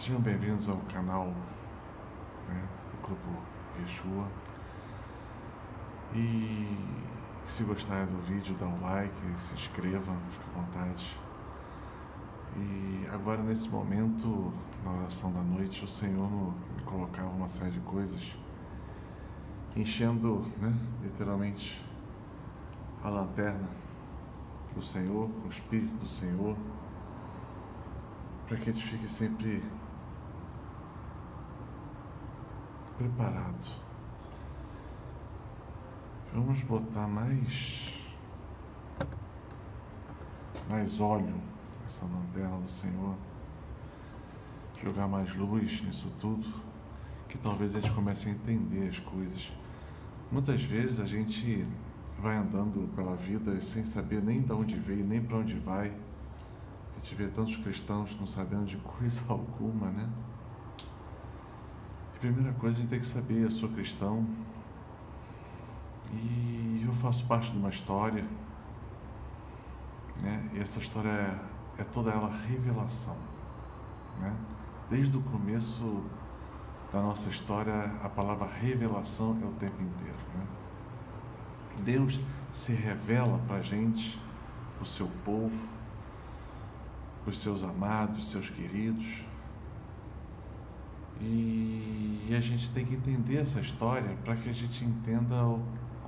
Sejam bem-vindos ao canal do Grupo Yeshua. E se gostar do vídeo, dá um like, se inscreva, fique à vontade. E agora, nesse momento, na oração da noite, o Senhor me colocava uma série de coisas, enchendo, literalmente, a lanterna do Senhor, com o Espírito do Senhor, para que a gente fique sempre preparado. Vamos botar mais óleo nessa lanterna do Senhor, jogar mais luz nisso tudo, que talvez a gente comece a entender as coisas. Muitas vezes a gente vai andando pela vida sem saber nem de onde veio, nem para onde vai. A gente vê tantos cristãos não sabendo de coisa alguma, A primeira coisa a gente tem que saber: eu sou cristão e eu faço parte de uma história, E essa história é toda ela revelação, Desde o começo da nossa história, a palavra revelação é o tempo inteiro, Deus se revela para a gente, o seu povo, os seus amados, os seus queridos, e a gente tem que entender essa história para que a gente entenda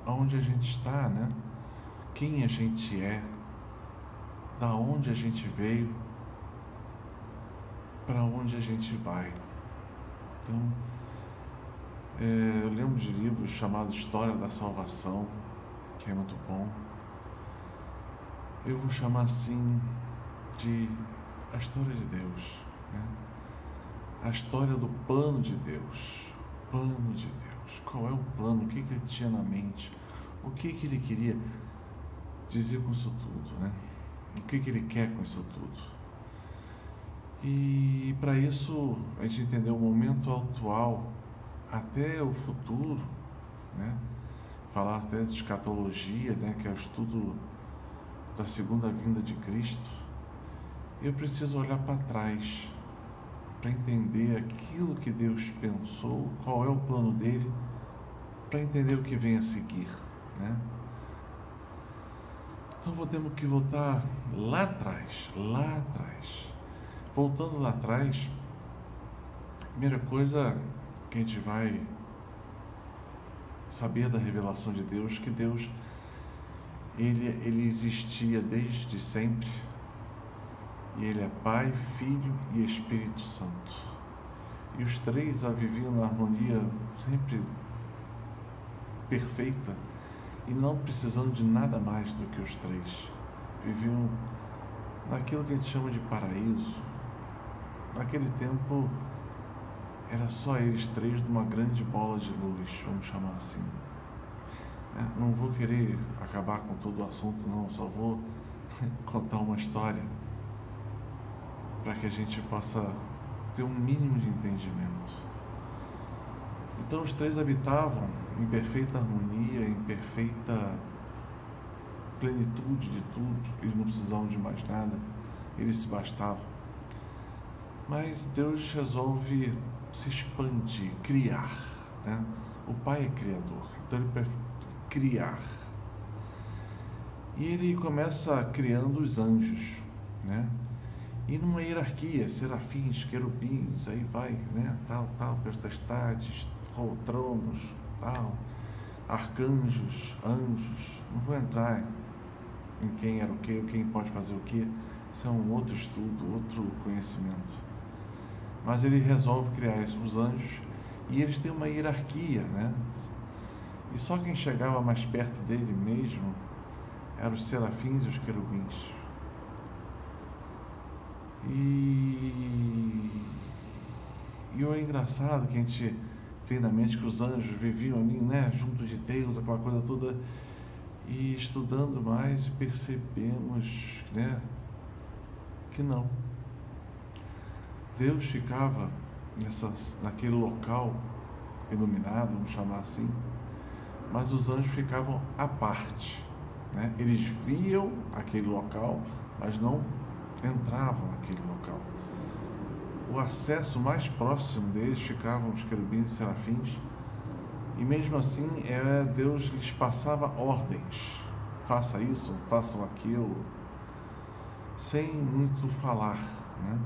aonde a gente está, Quem a gente é, da onde a gente veio, para onde a gente vai. Então, eu lembro de livros chamados História da Salvação, que é muito bom. Eu vou chamar assim de a história de Deus, A história do plano de Deus. Plano de Deus. Qual é o plano? O que que ele tinha na mente? O que que ele queria dizer com isso tudo, O que que ele quer com isso tudo? E para isso a gente entender o momento atual até o futuro, Falar até de escatologia, que é o estudo da segunda vinda de Cristo. Eu preciso olhar para trás para entender aquilo que Deus pensou, qual é o plano dele, para entender o que vem a seguir, Então vou ter que voltar lá atrás, Voltando lá atrás, a primeira coisa que a gente vai saber da revelação de Deus, que Deus ele existia desde sempre. E Ele é Pai, Filho e Espírito Santo. E os três viviam na harmonia sempre perfeita e não precisando de nada mais do que os três. Viviam naquilo que a gente chama de paraíso. Naquele tempo era só eles três numa grande bola de luz, vamos chamar assim. Não vou querer acabar com todo o assunto, não, só vou contar uma história, para que a gente possa ter um mínimo de entendimento. Então os três habitavam em perfeita harmonia, em perfeita plenitude de tudo, eles não precisavam de mais nada, eles se bastavam. Mas Deus resolve se expandir, criar, O Pai é criador, então Ele prefere criar. E Ele começa criando os anjos, E numa hierarquia, serafins, querubins, aí vai, tal, potestades, tronos, arcanjos, anjos. Não vou entrar em quem era o quê, quem pode fazer o quê. Isso é um outro estudo, outro conhecimento. Mas ele resolve criar os anjos e eles têm uma hierarquia, E só quem chegava mais perto dele mesmo eram os serafins e os querubins. E o engraçado que a gente tem na mente que os anjos viviam ali, junto de Deus, aquela coisa toda. E estudando mais percebemos, que não. Deus ficava naquele local iluminado, vamos chamar assim, mas os anjos ficavam à parte, Eles viam aquele local, mas não entravam naquele local. o acesso mais próximo deles ficavam os querubins e serafins, e mesmo assim Deus lhes passava ordens, faça isso, façam aquilo, sem muito falar, né?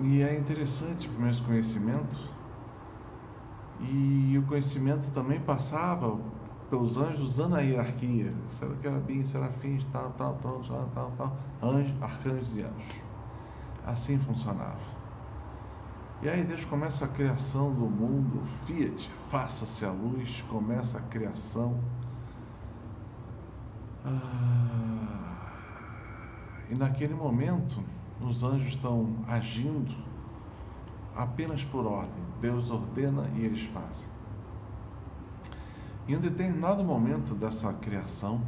E é interessante o mesmo conhecimento, e o conhecimento também passava pelos anjos usando a hierarquia, querubim, serafins, tal, tal, tal, tal, tal, anjos, arcanjos e anjos. Assim funcionava. E aí Deus começa a criação do mundo, Fiat, faça-se a luz, começa a criação. E naquele momento, os anjos estão agindo apenas por ordem. Deus ordena e eles fazem. Em um determinado momento dessa criação,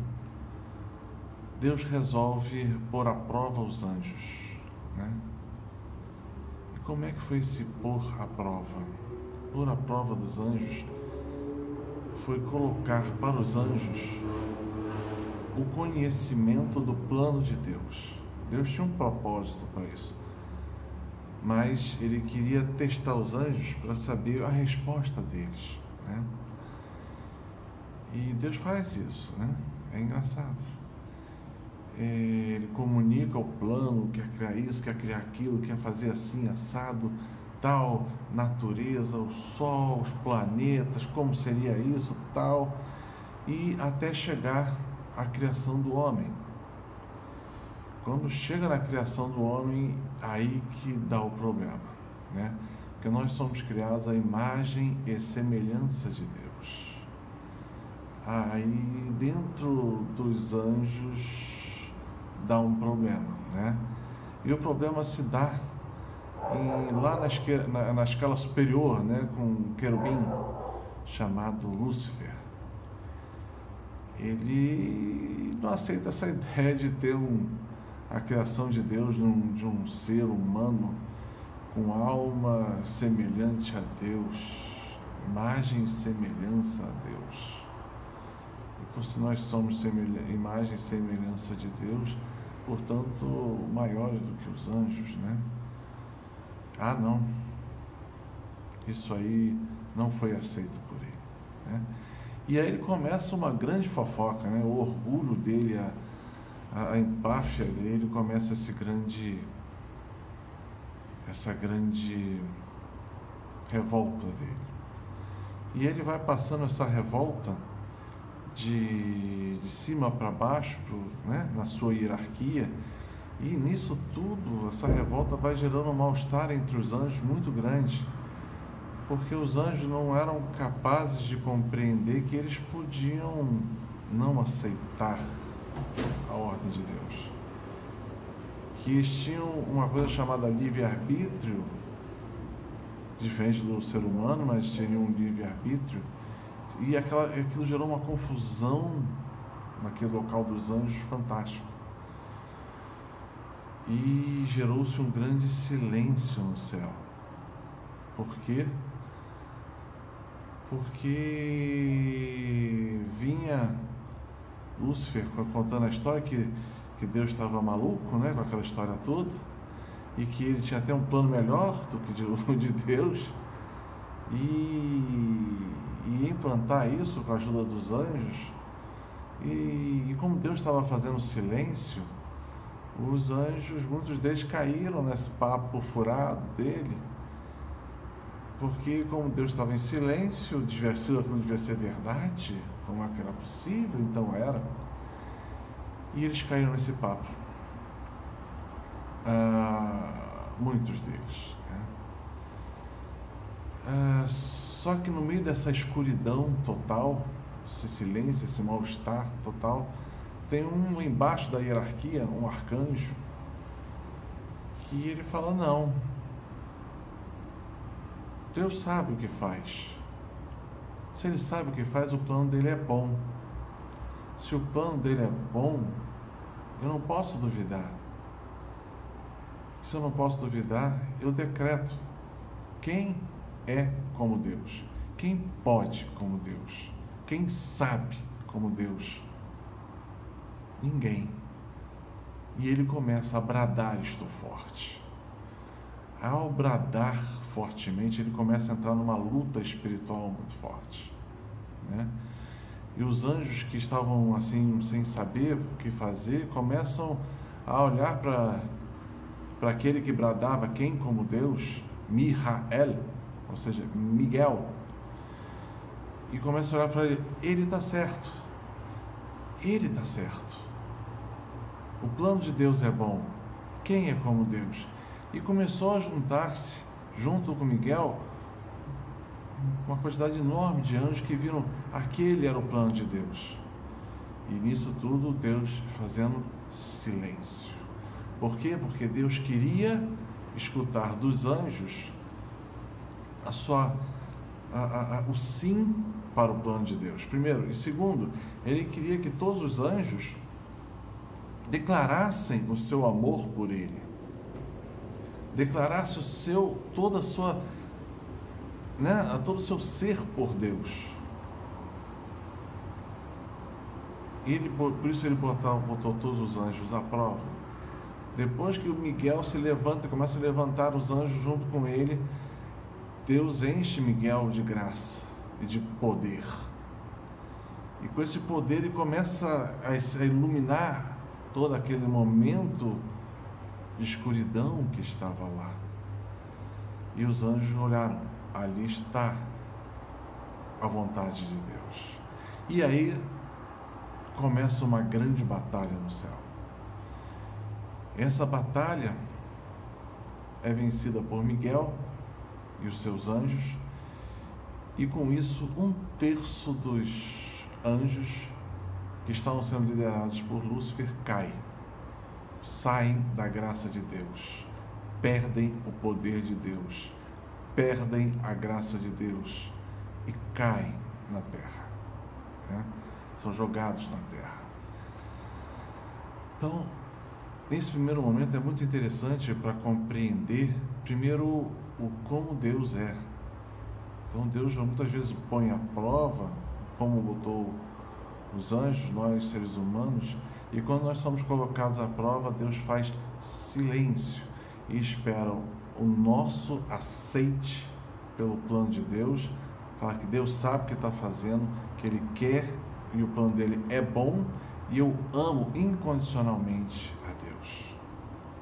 Deus resolve pôr à prova os anjos, né? E como é que foi esse pôr à prova? Pôr à prova dos anjos foi colocar para os anjos o conhecimento do plano de Deus. Deus tinha um propósito para isso, mas ele queria testar os anjos para saber a resposta deles, né? E Deus faz isso, né? É engraçado. Ele comunica o plano, quer criar isso, quer criar aquilo, quer fazer assim, assado, tal, natureza, o sol, os planetas, como seria isso, tal, e até chegar à criação do homem. Quando chega na criação do homem, aí que dá o problema, né? Porque nós somos criados à imagem e semelhança de Deus. Aí dentro dos anjos dá um problema, né? E o problema se dá lá na escala superior, né? Com um querubim chamado Lúcifer. Ele não aceita essa ideia de ter a criação de Deus de um ser humano com alma semelhante a Deus, imagem e semelhança a Deus. Por se nós somos imagem e semelhança de Deus, portanto, maiores do que os anjos, né? Ah, não. Isso aí não foi aceito por ele, né? E aí ele começa uma grande fofoca, né? O orgulho dele, a empáfia dele, começa essa grande revolta dele. E ele vai passando essa revolta de cima para baixo, né, na sua hierarquia, e nisso tudo, essa revolta vai gerando um mal-estar entre os anjos muito grande, porque os anjos não eram capazes de compreender que eles podiam não aceitar a ordem de Deus, que eles tinham uma coisa chamada livre-arbítrio, diferente do ser humano, mas tinham um livre-arbítrio. E aquilo gerou uma confusão naquele local dos anjos fantástico. E gerou-se um grande silêncio no céu. Por quê? Porque vinha Lúcifer contando a história que Deus estava maluco, né, com aquela história toda, e que ele tinha até um plano melhor do que o de Deus. E implantar isso com a ajuda dos anjos, e como Deus estava fazendo silêncio, os anjos, muitos deles caíram nesse papo furado dele, porque como Deus estava em silêncio, não devia ser verdade, como é que era possível, então era, e eles caíram nesse papo, muitos deles, né? Só que no meio dessa escuridão total, esse silêncio, esse mal-estar total, tem um embaixo da hierarquia, um arcanjo, que ele fala, não, Deus sabe o que faz. Se ele sabe o que faz, o plano dele é bom. Se o plano dele é bom, eu não posso duvidar. Se eu não posso duvidar, eu decreto. Quem é como Deus, quem pode como Deus, quem sabe como Deus? Ninguém. e ele começa a bradar: estou forte. Ao bradar fortemente, ele começa a entrar numa luta espiritual muito forte, né? E os anjos, que estavam assim sem saber o que fazer, começam a olhar para aquele que bradava: quem como Deus? Miguel, ou seja, Miguel. E começa a olhar para ele: ele está certo, ele está certo, o plano de Deus é bom, quem é como Deus? E começou a juntar-se junto com Miguel uma quantidade enorme de anjos que viram aquele era o plano de Deus. E nisso tudo Deus fazendo silêncio. Por quê? Porque Deus queria escutar dos anjos o sim para o plano de Deus, primeiro. E segundo, ele queria que todos os anjos declarassem o seu amor por ele, declarasse o seu, toda a sua, né, todo o seu ser por Deus. Ele, por isso ele botou todos os anjos à prova. Depois que o Miguel se levanta, começa a levantar os anjos junto com ele, Deus enche Miguel de graça e de poder. E com esse poder ele começa a iluminar todo aquele momento de escuridão que estava lá. E os anjos olharam: ali está a vontade de Deus. E aí começa uma grande batalha no céu. Essa batalha é vencida por Miguel e os seus anjos, e com isso 1/3 dos anjos que estavam sendo liderados por Lúcifer cai, saem da graça de Deus, perdem o poder de Deus, perdem a graça de Deus e caem na terra, né? São jogados na terra. Então, nesse primeiro momento é muito interessante para compreender primeiro o como Deus é. Então Deus muitas vezes põe à prova, como botou os anjos, nós seres humanos. E quando nós somos colocados à prova, Deus faz silêncio e espera o nosso aceite pelo plano de Deus. Fala que Deus sabe o que está fazendo, que Ele quer e o plano dele é bom, e eu amo incondicionalmente a Deus.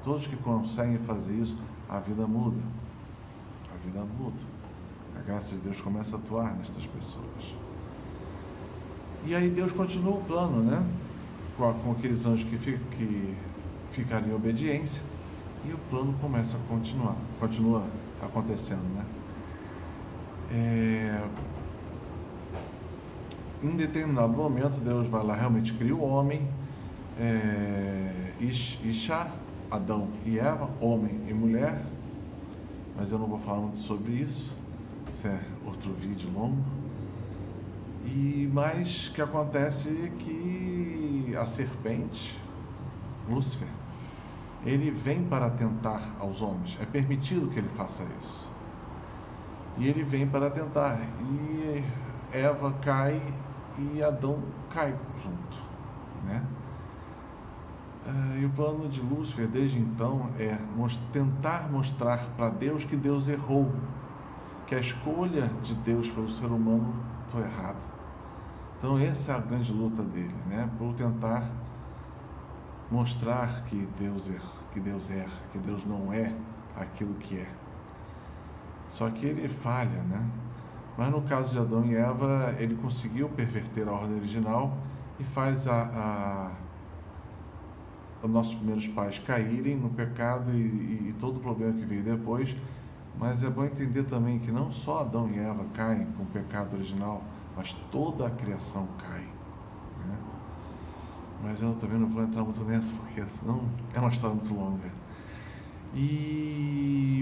Todos que conseguem fazer isso, a vida muda. A vida muda. A graça de Deus começa a atuar nestas pessoas. E aí Deus continua o plano, né? Com aqueles anjos que ficaram em obediência, e o plano começa a continuar, continua acontecendo, né? Em determinado momento Deus vai lá, realmente cria o homem, Adão e Eva, homem e mulher, mas eu não vou falar muito sobre isso, isso é outro vídeo longo. E mais que acontece é que a serpente, Lúcifer, ele vem para atentar aos homens. É permitido que ele faça isso. E ele vem para atentar. E Eva cai e Adão cai junto, né? E o plano de Lúcifer desde então é tentar mostrar para Deus que Deus errou, que a escolha de Deus pelo ser humano foi errada. Então essa é a grande luta dele, né? Por tentar mostrar que Deus erra, que Deus não é aquilo que é. Só que ele falha, né? Mas no caso de Adão e Eva, ele conseguiu perverter a ordem original e faz os nossos primeiros pais caírem no pecado e todo o problema que veio depois. Mas é bom entender também que não só Adão e Eva caem com o pecado original, mas toda a criação cai, né? Mas eu também não vou entrar muito nessa, porque senão é uma história muito longa.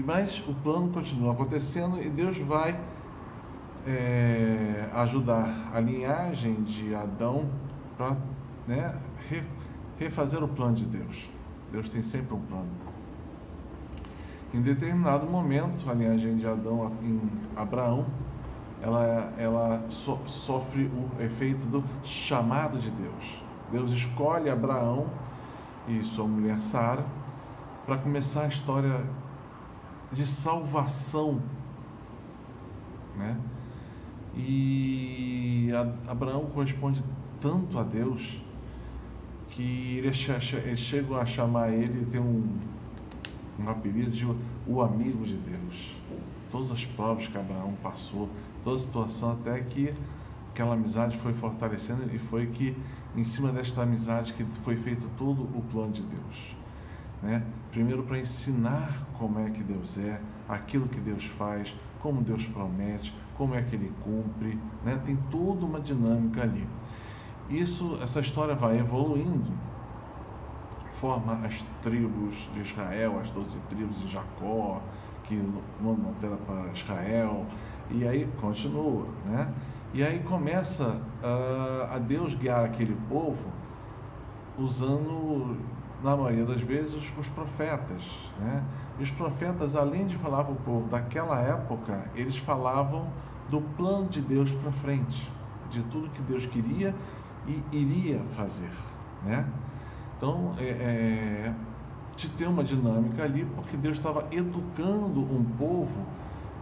Mas o plano continua acontecendo e Deus vai ajudar a linhagem de Adão para, né, refazer o plano de Deus. Deus tem sempre um plano. Em determinado momento, a linhagem de Adão em Abraão, ela sofre o efeito do chamado de Deus. Deus escolhe Abraão e sua mulher Sara, para começar a história de salvação, né? E Abraão corresponde tanto a Deus que eles chegam a chamar ele, tem um apelido de o amigo de Deus. Todas as provas que Abraão passou, toda a situação, até que aquela amizade foi fortalecendo, e foi que em cima desta amizade que foi feito todo o plano de Deus, né? Primeiro para ensinar como é que Deus é, aquilo que Deus faz, como Deus promete, como é que Ele cumpre, né? Tem toda uma dinâmica ali. Essa história vai evoluindo, forma as tribos de Israel, as 12 tribos de Jacó, que o nome altera para Israel, e aí continua, né? E aí começa a Deus guiar aquele povo usando, na maioria das vezes, os profetas, né? E os profetas, além de falar para o povo daquela época, eles falavam do plano de Deus para frente, de tudo que Deus queria e iria fazer, né? Então, de ter uma dinâmica ali, porque Deus estava educando um povo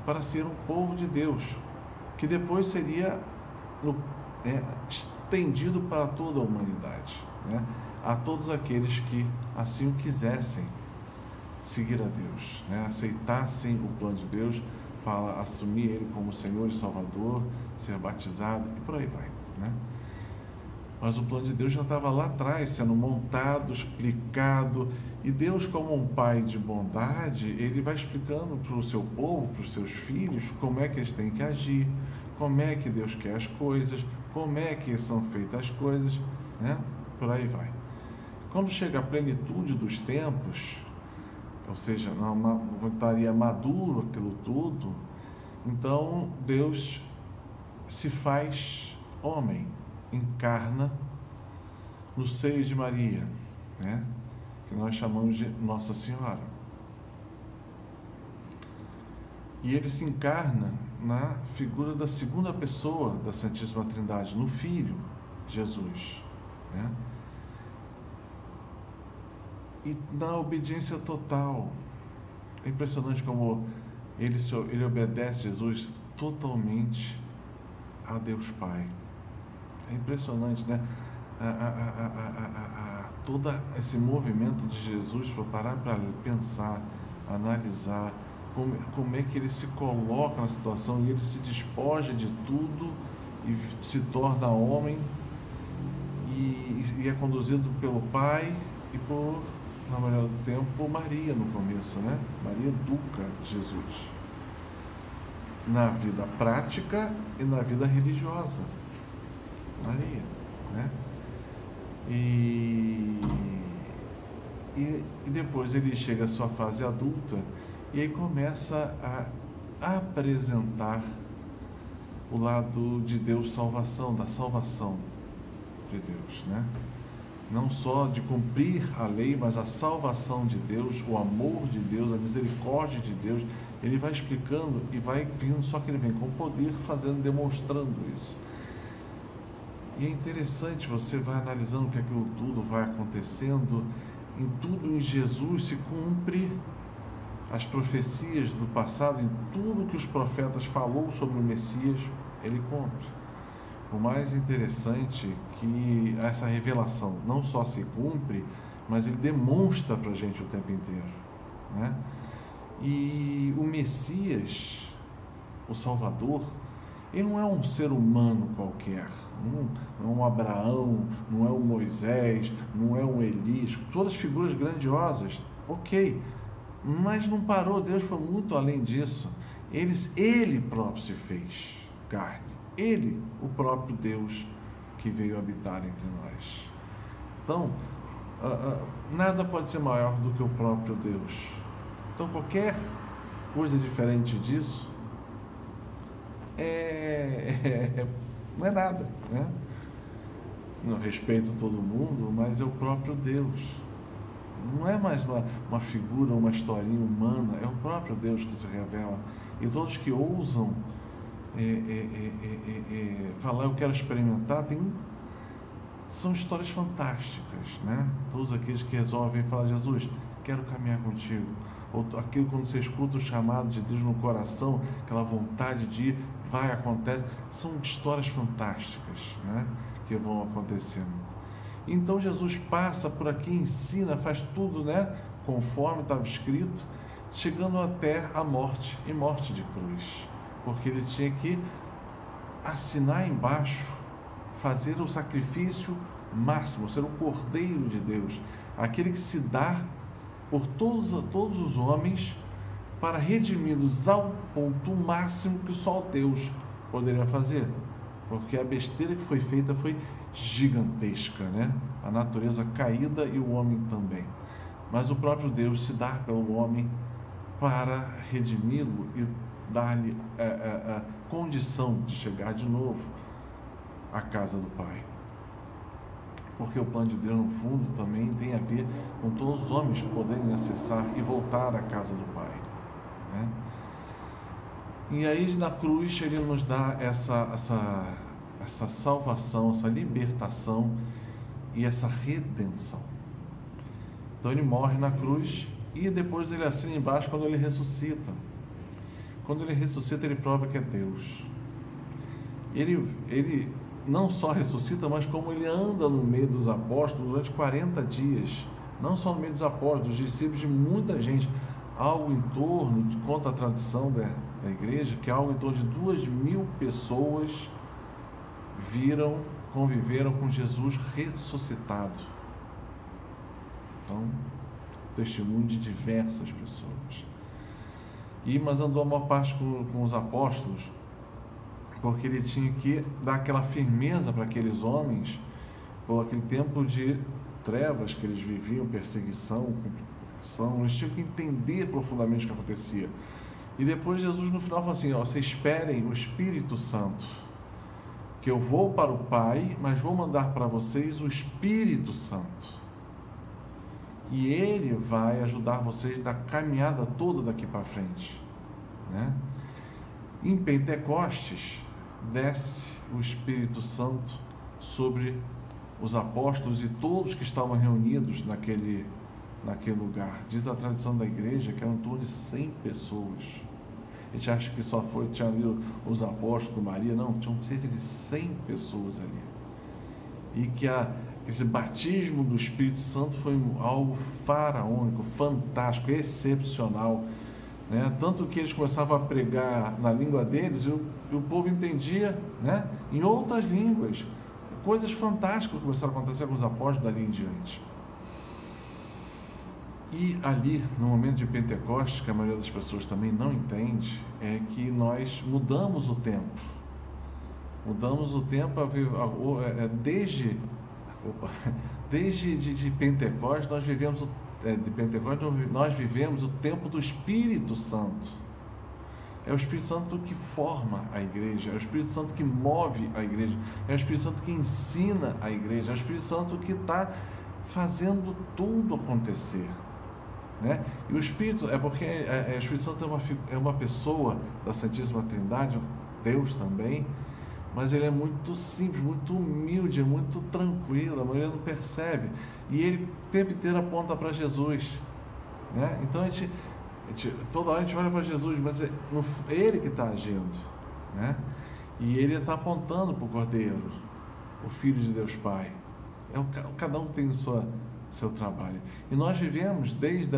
para ser um povo de Deus, que depois seria estendido para toda a humanidade, né? A todos aqueles que assim o quisessem seguir a Deus, né? Aceitassem o plano de Deus, assumir Ele como Senhor e Salvador, ser batizado e por aí vai, né? Mas o plano de Deus já estava lá atrás, sendo montado, explicado. E Deus, como um pai de bondade, Ele vai explicando para o seu povo, para os seus filhos, como é que eles têm que agir, como é que Deus quer as coisas, como é que são feitas as coisas, né? Por aí vai. Quando chega a plenitude dos tempos, ou seja, não estaria maduro aquilo tudo, então Deus se faz homem, encarna no seio de Maria, né? Que nós chamamos de Nossa Senhora. E Ele se encarna na figura da segunda pessoa da Santíssima Trindade, no Filho, Jesus, né? E na obediência total. É impressionante como ele obedece, Jesus, totalmente a Deus Pai. É impressionante, né? Todo esse movimento de Jesus, para parar para pensar, analisar como é que Ele se coloca na situação, e Ele se despoja de tudo e se torna homem, e é conduzido pelo Pai e por, na maioria do tempo, por Maria no começo, né? Maria educa Jesus na vida prática e na vida religiosa. Maria, né? E depois ele chega à sua fase adulta, e aí começa a apresentar o lado de Deus, da salvação de Deus, né? Não só de cumprir a lei, mas a salvação de Deus, o amor de Deus, a misericórdia de Deus. Ele vai explicando e vai vindo, só que ele vem com poder, demonstrando isso. E é interessante, você vai analisando que aquilo tudo vai acontecendo, em tudo em Jesus se cumpre as profecias do passado, em tudo que os profetas falou sobre o Messias, ele cumpre. O mais interessante é que essa revelação não só se cumpre, mas ele demonstra para a gente o tempo inteiro, né? E o Messias, o Salvador, ele não é um ser humano qualquer, não é um Abraão, não é um Moisés, não é um Elísio, todas figuras grandiosas, ok, mas não parou, Deus foi muito além disso. Ele próprio se fez carne, Ele, o próprio Deus que veio habitar entre nós. Então, nada pode ser maior do que o próprio Deus. Então, qualquer coisa diferente disso não é nada, né? Não respeito todo mundo, mas é o próprio Deus. Não é mais uma figura, uma historinha humana, é o próprio Deus que se revela. E todos que ousam falar, eu quero experimentar, tem são histórias fantásticas, né? Todos aqueles que resolvem falar, Jesus, quero caminhar contigo. Ou aquilo quando você escuta o chamado de Deus no coração, aquela vontade de ir, vai, acontece. São histórias fantásticas, né? Que vão acontecendo. Então Jesus passa por aqui, ensina, faz tudo, né? Conforme estava escrito, chegando até a morte, e morte de cruz. Porque ele tinha que assinar embaixo, fazer o sacrifício máximo, ser o Cordeiro de Deus, aquele que se dá por todos os homens para redimi-los ao ponto máximo que só Deus poderia fazer, porque a besteira que foi feita foi gigantesca, né? A natureza caída e o homem também, mas o próprio Deus se dá pelo homem para redimi-lo e dar-lhe a condição de chegar de novo à casa do Pai. Porque o plano de Deus, no fundo, também tem a ver com todos os homens poderem acessar e voltar à casa do Pai, né? E aí, na cruz, ele nos dá essa salvação, essa libertação e essa redenção. Então, ele morre na cruz e depois ele assina embaixo quando ele ressuscita. Quando ele ressuscita, ele prova que é Deus. Ele não só ressuscita, mas como ele anda no meio dos apóstolos durante 40 dias. Não só no meio dos apóstolos, dos discípulos, de muita gente. Algo em torno, conta a tradição da igreja, que algo em torno de 2.000 pessoas viram, conviveram com Jesus ressuscitado. Então, testemunho de diversas pessoas. Mas andou a maior parte com os apóstolos, porque ele tinha que dar aquela firmeza para aqueles homens, por aquele tempo de trevas que eles viviam, perseguição, complicação, eles tinham que entender profundamente o que acontecia. E depois Jesus no final fala assim, ó, vocês esperem o Espírito Santo, que eu vou para o Pai, mas vou mandar para vocês o Espírito Santo. E ele vai ajudar vocês na caminhada toda daqui para frente, né? Em Pentecostes, desce o Espírito Santo sobre os apóstolos e todos que estavam reunidos naquele lugar. Diz a tradição da igreja que eram em torno de 100 pessoas. A gente acha que só tinha ali os apóstolos, Maria, não, tinham cerca de 100 pessoas ali. E que esse batismo do Espírito Santo foi algo faraônico, fantástico, excepcional, né? Tanto que eles começavam a pregar na língua deles e o povo entendia, né? Em outras línguas. Coisas fantásticas começaram a acontecer com os apóstolos dali em diante. E ali, no momento de Pentecostes, que a maioria das pessoas também não entende, é que nós mudamos o tempo. Mudamos o tempo desde... Desde de Pentecostes, nós vivemos o tempo do Espírito Santo. É o Espírito Santo que forma a igreja, é o Espírito Santo que move a igreja, é o Espírito Santo que ensina a igreja, é o Espírito Santo que está fazendo tudo acontecer, né? E o Espírito, o Espírito Santo é uma pessoa da Santíssima Trindade, Deus também. Mas ele é muito simples, muito humilde, muito tranquilo, a maioria não percebe. E ele o tempo inteiro aponta para Jesus, né? Então toda hora a gente olha para Jesus, mas é ele que está agindo, né? E ele está apontando para o Cordeiro, o Filho de Deus Pai. Cada um tem o seu trabalho. E nós vivemos desde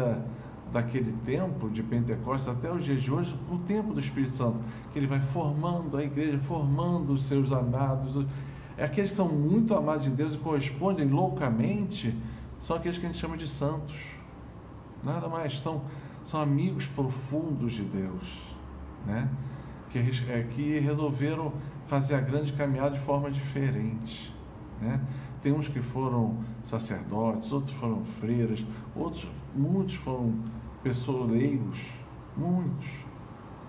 daquele tempo de Pentecostes até os dias de hoje, o tempo do Espírito Santo, que ele vai formando a igreja, formando os seus amados. Aqueles que são muito amados de Deus e correspondem loucamente, são aqueles que a gente chama de santos, nada mais, são amigos profundos de Deus, né? que resolveram fazer a grande caminhada de forma diferente, né? Tem uns que foram sacerdotes, outros foram freiras, muitos foram pessoas leigos, muitos,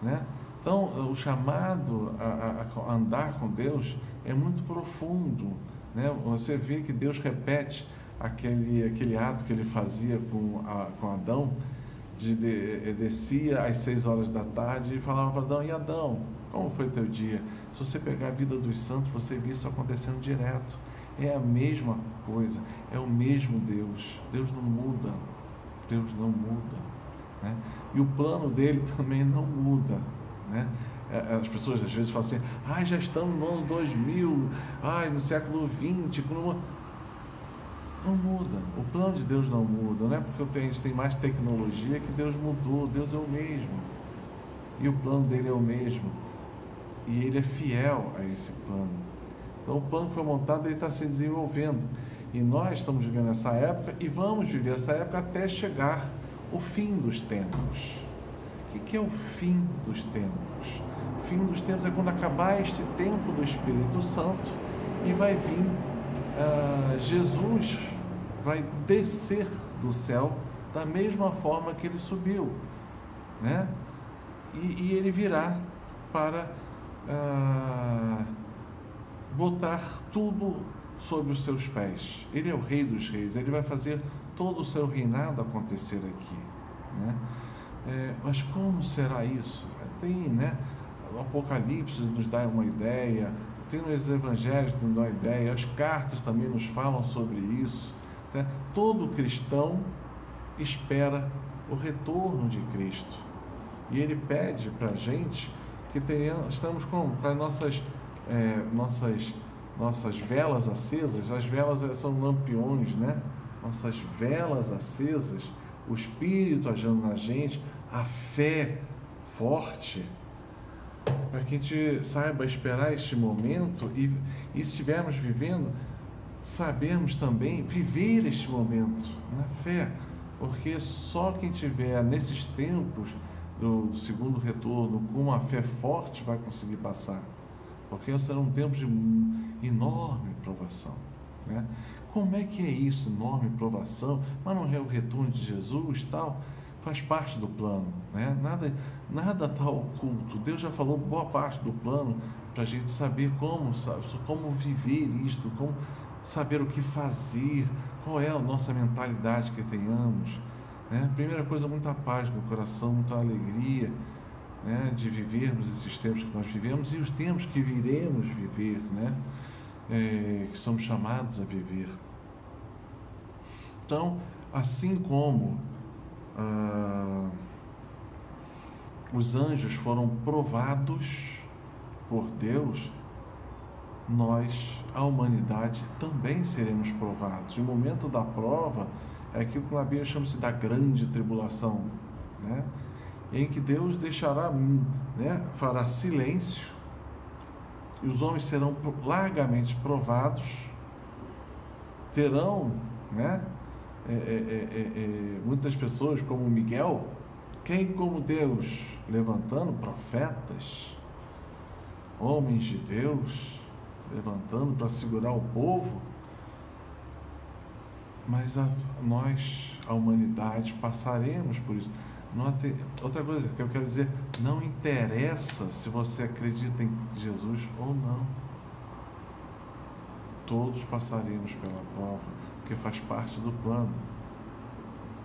né? Então, o chamado a andar com Deus é muito profundo, né? Você vê que Deus repete aquele ato que ele fazia com Adão, descia às 6 horas da tarde e falava para Adão, e Adão, como foi teu dia? Se você pegar a vida dos santos, você vê isso acontecendo direto. é a mesma coisa, é o mesmo Deus. Deus não muda, Deus não muda, né? E o plano dele também não muda, né? As pessoas às vezes falam assim, ah, já estamos no ano 2000, ai, no século 20, não muda, o plano de Deus não muda, não é porque a gente tem mais tecnologia que Deus mudou, Deus é o mesmo, e o plano dele é o mesmo, e ele é fiel a esse plano. Então o plano foi montado, ele está se desenvolvendo, e nós estamos vivendo essa época, e vamos viver essa época até chegar o fim dos tempos. O que é o fim dos tempos? O fim dos tempos é quando acabar este tempo do Espírito Santo, e vai vir Jesus, vai descer do céu da mesma forma que ele subiu, né? E ele virá para botar tudo sobre os seus pés. Ele é o Rei dos Reis, ele vai fazer todo o seu reinado acontecer aqui, né? Mas como será isso? Tem, né? O Apocalipse nos dá uma ideia, tem nos Evangelhos que nos dá uma ideia, as cartas também nos falam sobre isso, né? Todo cristão espera o retorno de Cristo, e ele pede para a gente que estamos com as nossas velas acesas. As velas são lampiões, né? Nossas velas acesas, o Espírito agindo na gente, a fé forte, para que a gente saiba esperar este momento, e se estivermos vivendo, sabemos também viver este momento na fé, porque só quem tiver nesses tempos do segundo retorno com uma fé forte vai conseguir passar, porque serão tempos de enorme provação, né? Como é que é isso, enorme provação? Mas não é o retorno de Jesus, tal? Faz parte do plano, né? Nada está oculto. Deus já falou boa parte do plano para a gente saber como viver isto, como saber o que fazer, qual é a nossa mentalidade que tenhamos, né? Primeira coisa, muita paz no coração, muita alegria, né? De vivermos esses tempos que nós vivemos e os tempos que viremos viver, né? Que somos chamados a viver. Então, assim como os anjos foram provados por Deus, nós, a humanidade, também seremos provados. E o momento da prova é aquilo que na Bíblia chama-se da grande tribulação, né? Em que Deus deixará, né? Fará silêncio, e os homens serão largamente provados, terão, né? Muitas pessoas como Miguel, quem como Deus, levantando profetas, homens de Deus, levantando para segurar o povo, mas nós, a humanidade, passaremos por isso. Outra coisa que eu quero dizer, não interessa se você acredita em Jesus ou não, todos passaremos pela prova, porque faz parte do plano,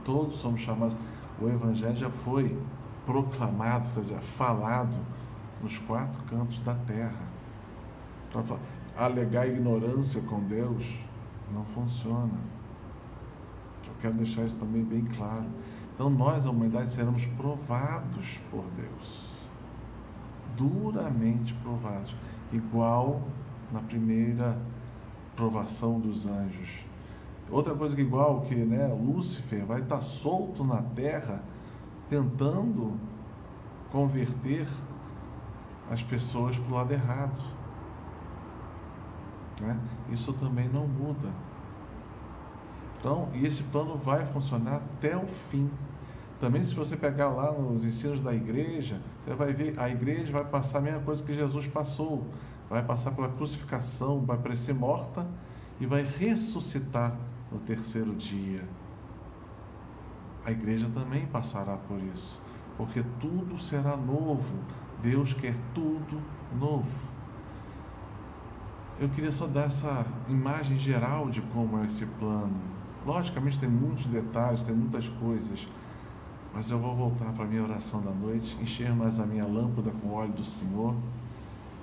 todos somos chamados. O Evangelho já foi proclamado, ou seja, falado nos quatro cantos da terra. Para alegar ignorância com Deus não funciona, eu quero deixar isso também bem claro. Então nós, a humanidade, seremos provados por Deus, duramente provados, igual na primeira provação dos anjos. Outra coisa que é igual, que, né, Lúcifer vai estar solto na terra, tentando converter as pessoas para o lado errado, né? Isso também não muda. Então, e esse plano vai funcionar até o fim. Também, se você pegar lá nos ensinos da igreja, você vai ver, a igreja vai passar a mesma coisa que Jesus passou, vai passar pela crucificação, vai parecer morta e vai ressuscitar no terceiro dia. A igreja também passará por isso, porque tudo será novo. Deus quer tudo novo. Eu queria só dar essa imagem geral de como é esse plano. Logicamente tem muitos detalhes, tem muitas coisas, mas eu vou voltar para a minha oração da noite, encher mais a minha lâmpada com o óleo do Senhor.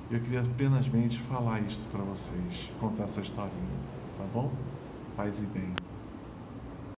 Eu queria apenas falar isto para vocês, contar essa historinha. tá bom? Paz e bem.